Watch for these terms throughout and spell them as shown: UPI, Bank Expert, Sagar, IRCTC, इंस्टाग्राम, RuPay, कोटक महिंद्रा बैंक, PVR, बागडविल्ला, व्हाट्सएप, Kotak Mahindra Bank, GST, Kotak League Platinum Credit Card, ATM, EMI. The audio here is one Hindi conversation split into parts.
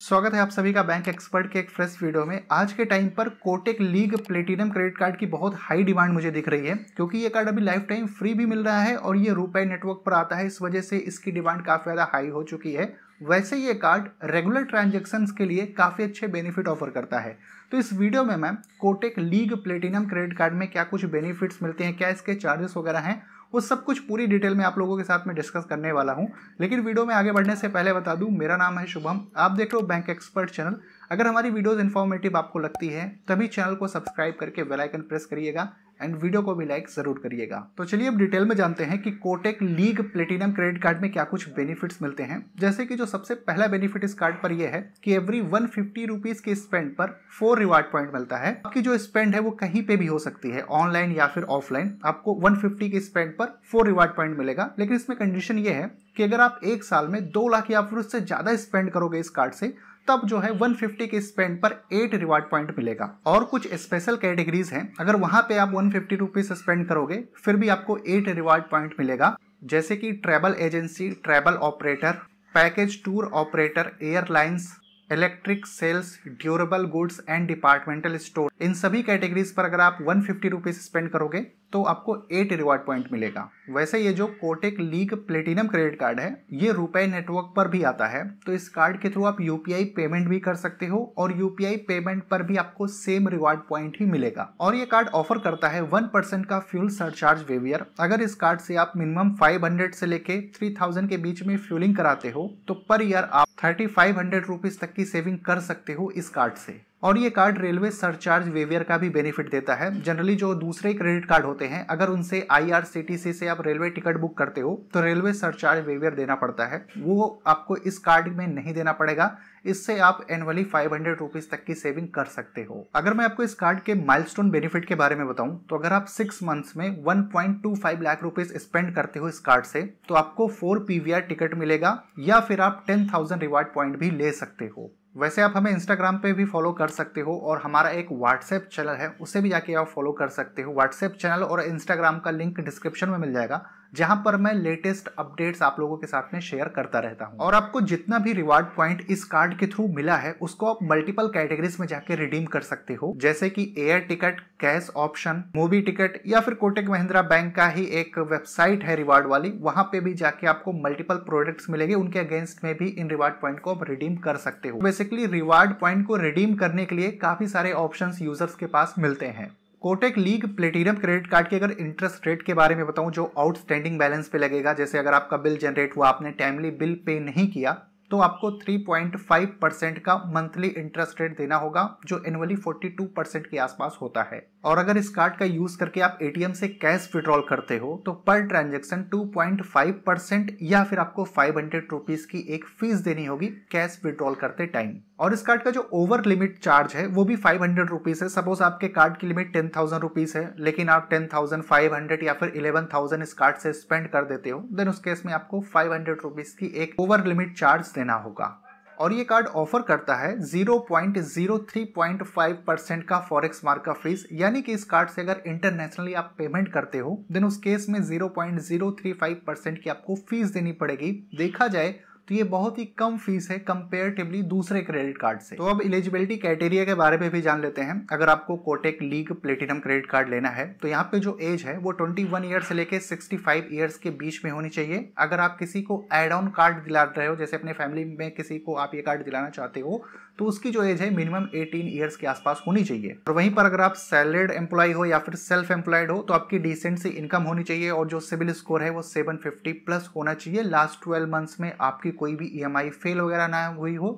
स्वागत है आप सभी का बैंक एक्सपर्ट के एक फ्रेश वीडियो में। आज के टाइम पर Kotak league platinum credit card की बहुत हाई डिमांड मुझे दिख रही है, क्योंकि ये कार्ड अभी लाइफ टाइम फ्री भी मिल रहा है और ये रुपए नेटवर्क पर आता है। इस वजह से इसकी डिमांड काफ़ी ज़्यादा हाई हो चुकी है। वैसे ये कार्ड रेगुलर ट्रांजेक्शन्स के लिए काफ़ी अच्छे बेनिफिट ऑफर करता है। तो इस वीडियो में मैं Kotak league platinum credit card में क्या कुछ बेनिफिट्स मिलते हैं, क्या इसके चार्जेस वगैरह हैं, वो सब कुछ पूरी डिटेल में आप लोगों के साथ में डिस्कस करने वाला हूं। लेकिन वीडियो में आगे बढ़ने से पहले बता दूं, मेरा नाम है शुभम, आप देख रहे हो बैंक एक्सपर्ट चैनल। अगर हमारी वीडियोस इन्फॉर्मेटिव आपको लगती है तभी चैनल को सब्सक्राइब करके बेल आइकन प्रेस करिएगा एंड वीडियो को भी लाइक ज़रूर करिएगा। तो चलिए अब डिटेल में जानते हैं कि Kotak league platinum credit card में क्या कुछ बेनिफिट्स मिलते हैं। जैसे कि जो सबसे पहला बेनिफिट इस कार्ड पर यह है कि एवरी 150 रुपीज़ के स्पेंड पर 4 रिवार्ड पॉइंट मिलता है। आपकी जो स्पेंड है वो कहीं पे भी हो सकती है, ऑनलाइन या फिर ऑफलाइन। आपको 150 के स्पेंड पर 4 रिवार्ड पॉइंट मिलेगा। लेकिन इसमें कंडीशन ये है कि अगर आप एक साल में 2 लाख या फिर उससे ज़्यादा स्पेंड करोगे इस कार्ड से, तब जो है 150 के स्पेंड पर 8 रिवार्ड पॉइंट मिलेगा। और कुछ स्पेशल कैटेगरीज हैं, अगर वहाँ पे आप 150 रुपीज़ स्पेंड करोगे फिर भी आपको 8 रिवार्ड पॉइंट मिलेगा। जैसे कि travel agency, travel operator, package tour operator, airlines, electric sales, durable goods and departmental store, इन सभी कैटेगरीज पर अगर आप 150 रुपीज़ स्पेंड करोगे तो आपको 8 रिवार्ड पॉइंट मिलेगा। वैसे ये जो Kotak league platinum credit card है ये रुपए नेटवर्क पर भी आता है, तो इस कार्ड के थ्रू आप यूपीआई पेमेंट भी कर सकते हो और यूपीआई पेमेंट पर भी आपको सेम रिवार्ड पॉइंट ही मिलेगा। और ये कार्ड ऑफर करता है 1% का फ्यूल सरचार्ज वेवियर। अगर इस कार्ड से आप मिनिमम 500 से लेके 3000 के बीच में फ्यूलिंग कराते हो तो पर ईयर आप 3500 रुपीज़ तक की सेविंग कर सकते हो इस कार्ड से। और ये कार्ड रेलवे सरचार्ज वेवियर का भी बेनिफिट देता है। जनरली जो दूसरे क्रेडिट कार्ड होते हैं, अगर उनसे IRCTC से आप रेलवे टिकट बुक करते हो तो रेलवे सरचार्ज वेवियर देना पड़ता है, वो आपको इस कार्ड में नहीं देना पड़ेगा। इससे आप एनुअली 500 रुपीज़ तक की सेविंग कर सकते हो। अगर मैं आपको इस कार्ड के माइलस्टोन बेनिफिट के बारे में बताऊं तो अगर आप 6 मंथ्स में 1.25 लाख रुपीज़ स्पेंड करते हो इस कार्ड से तो आपको 4 PVR टिकट मिलेगा या फिर आप 10,000 रिवार्ड पॉइंट भी ले सकते हो। वैसे आप हमें इंस्टाग्राम पे भी फॉलो कर सकते हो और हमारा एक व्हाट्सएप चैनल है, उसे भी जाके आप फॉलो कर सकते हो। व्हाट्सएप चैनल और इंस्टाग्राम का लिंक डिस्क्रिप्शन में मिल जाएगा, जहां पर मैं लेटेस्ट अपडेट्स आप लोगों के साथ में शेयर करता रहता हूं। और आपको जितना भी रिवार्ड पॉइंट इस कार्ड के थ्रू मिला है उसको आप मल्टीपल कैटेगरीज में जाके रिडीम कर सकते हो, जैसे कि air ticket, cash option, movie ticket, या फिर कोटक महिंद्रा बैंक का ही एक वेबसाइट है रिवार्ड वाली, वहां पे भी जाके आपको मल्टीपल प्रोडक्ट्स मिलेंगे, उनके अगेंस्ट में भी इन रिवार्ड पॉइंट को आप रिडीम कर सकते हो। बेसिकली रिवार्ड पॉइंट को रिडीम करने के लिए काफी सारे ऑप्शन यूजर्स के पास मिलते हैं। Kotak league platinum credit card के अगर इंटरेस्ट रेट के बारे में बताऊं जो आउटस्टैंडिंग बैलेंस पे लगेगा, जैसे अगर आपका बिल जनरेट हुआ, आपने टाइमली बिल पे नहीं किया तो आपको 3.5% का मंथली इंटरेस्ट रेट देना होगा, जो एनुअली 42% के आसपास होता है। और अगर इस कार्ड का यूज करके आप ATM से कैश विड्रॉल करते हो तो पर ट्रांजेक्शन 2.5% या फिर आपको 500 रुपीज़ की एक फीस देनी होगी कैश विड्रॉल करते टाइम। और इस कार्ड का जो ओवर लिमिट चार्ज है वो भी 500 रुपीज़ है। सपोज आपके कार्ड की लिमिट 10,000 रुपीज़ है, लेकिन आप 10,500 या फिर 11,000 इस कार्ड से स्पेंड कर देते हो, देन उस केस में आपको 500 रुपीज़ की एक ओवर लिमिट चार्ज देना होगा। और ये कार्ड ऑफर करता है 0.035% का फॉरेक्स मार्कअप फीस, यानी कि इस कार्ड से अगर इंटरनेशनली आप पेमेंट करते हो देन उस केस में 0.035% की आपको फीस देनी पड़ेगी। देखा जाए तो ये बहुत ही कम फीस है कंपेरेटिवली दूसरे क्रेडिट कार्ड से। तो अब एलिजिबिलिटी क्राइटेरिया के बारे में भी जान लेते हैं। अगर आपको Kotak league platinum credit card लेना है तो यहाँ पे जो एज है वो 21 ईयर से लेके 65 ईयर्स के बीच में होनी चाहिए। अगर आप किसी को एड ऑन कार्ड दिला रहे हो, जैसे अपने फैमिली में किसी को आप ये कार्ड दिलाना चाहते हो, तो उसकी जो एज है मिनिमम 18 ईयर्स के आसपास होनी चाहिए। और वहीं पर अगर आप सैलरीड एम्प्लॉय हो या फिर सेल्फ एम्प्लॉयड हो तो आपकी डिसेंट सी इनकम होनी चाहिए और जो सिविल स्कोर है वो 750 प्लस होना चाहिए। लास्ट 12 मंथ्स में आपकी कोई भी EMI फेल वगैरह ना हुई हो।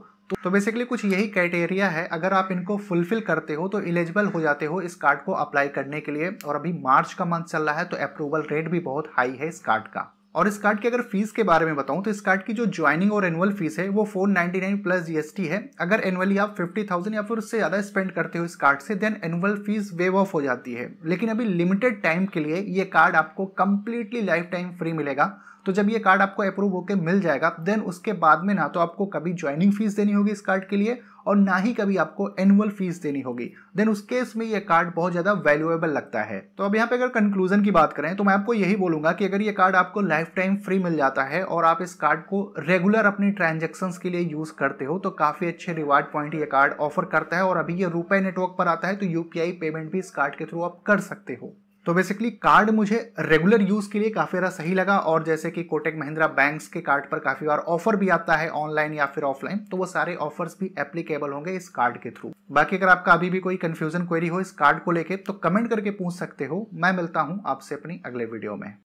तो बेसिकली कुछ यही क्राइटेरिया है, अगर आप इनको फुलफिल करते हो तो एलिजिबल हो जाते हो इस कार्ड को अप्लाई करने के लिए। और अभी मार्च का मंथ चल रहा है तो अप्रूवल रेट भी बहुत हाई है इस कार्ड का। और इस कार्ड की अगर फीस के बारे में बताऊं तो इस कार्ड की जो ज्वाइनिंग और एनुअल फीस है वो 499 प्लस GST है। अगर एनुअली आप 50,000 या फिर उससे ज़्यादा स्पेंड करते हो इस कार्ड से then annual fees waive off हो जाती है। लेकिन अभी लिमिटेड टाइम के लिए ये कार्ड आपको कम्प्लीटली लाइफ टाइम फ्री मिलेगा, तो जब ये कार्ड आपको अप्रूव होकर मिल जाएगा देन उसके बाद में ना तो आपको कभी ज्वाइनिंग फीस देनी होगी इस कार्ड के लिए और ना ही कभी आपको एनुअल फीस देनी होगी, देन उस केस में ये कार्ड बहुत ज़्यादा वैल्यूएबल लगता है। तो अब यहाँ पे अगर कंक्लूजन की बात करें तो मैं आपको यही बोलूँगा कि अगर ये कार्ड आपको लाइफ टाइम फ्री मिल जाता है और आप इस कार्ड को रेगुलर अपनी ट्रांजेक्शन्स के लिए यूज़ करते हो तो काफ़ी अच्छे रिवार्ड पॉइंट ये कार्ड ऑफर करता है और अभी ये रुपए नेटवर्क पर आता है तो यूपीआई पेमेंट भी इस कार्ड के थ्रू आप कर सकते हो। तो बेसिकली कार्ड मुझे रेगुलर यूज़ के लिए काफ़ी ज़्यादा सही लगा और जैसे कि कोटक महिंद्रा बैंक्स के कार्ड पर काफ़ी बार ऑफर भी आता है ऑनलाइन या फिर ऑफलाइन, तो वो सारे ऑफर्स भी एप्लीकेबल होंगे इस कार्ड के थ्रू। बाकी अगर आपका अभी भी कोई कन्फ्यूजन क्वेरी हो इस कार्ड को लेके तो कमेंट करके पूछ सकते हो। मैं मिलता हूँ आपसे अपनी अगले वीडियो में।